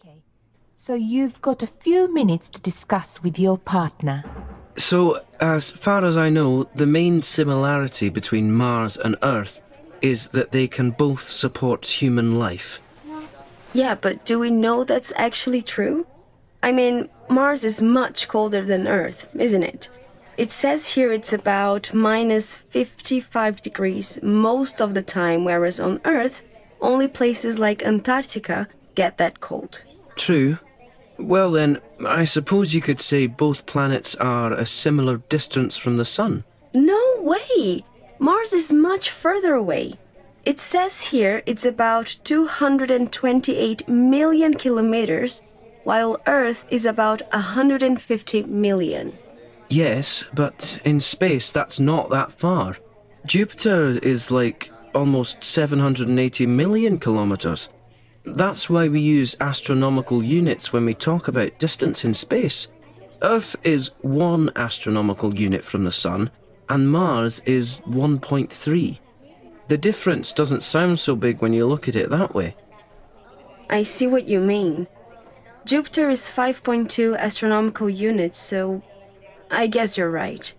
Okay, so you've got a few minutes to discuss with your partner. So, as far as I know, the main similarity between Mars and Earth is that they can both support human life. Yeah, but do we know that's actually true? I mean, Mars is much colder than Earth, isn't it? It says here it's about minus 55 degrees most of the time, whereas on Earth, only places like Antarctica get that cold. True. Well then, I suppose you could say both planets are a similar distance from the Sun. No way! Mars is much further away. It says here it's about 228 million kilometers, while Earth is about 150 million. Yes, but in space that's not that far. Jupiter is like almost 780 million kilometers. That's why we use astronomical units when we talk about distance in space. Earth is 1 astronomical unit from the Sun, and Mars is 1.3. The difference doesn't sound so big when you look at it that way. I see what you mean. Jupiter is 5.2 astronomical units, so I guess you're right.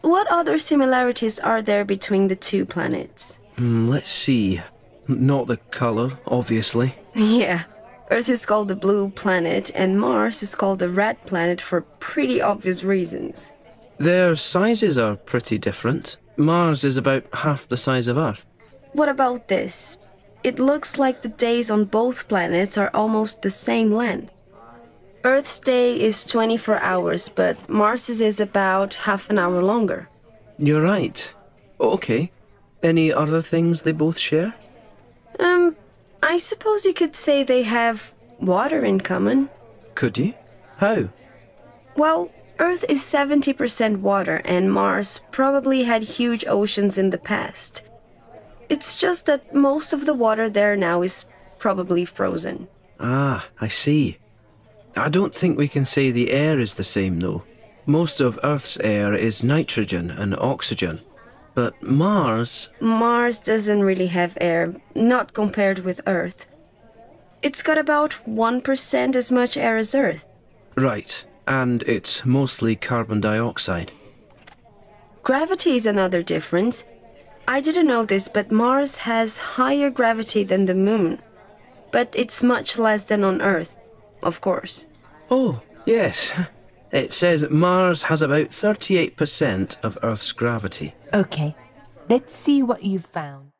What other similarities are there between the two planets? Let's see. Not the colour, obviously. Yeah. Earth is called the blue planet and Mars is called the red planet for pretty obvious reasons. Their sizes are pretty different. Mars is about half the size of Earth. What about this? It looks like the days on both planets are almost the same length. Earth's day is 24 hours, but Mars's is about half an hour longer. You're right. Okay. Any other things they both share? I suppose you could say they have water in common. Could you? How? Well, Earth is 70% water and Mars probably had huge oceans in the past. It's just that most of the water there now is probably frozen. Ah, I see. I don't think we can say the air is the same though. Most of Earth's air is nitrogen and oxygen. But Mars... Mars doesn't really have air, not compared with Earth. It's got about 1% as much air as Earth. Right, and it's mostly carbon dioxide. Gravity is another difference. I didn't know this, but Mars has higher gravity than the Moon. But it's much less than on Earth, of course. Oh, yes. It says Mars has about 38% of Earth's gravity. Okay, let's see what you've found.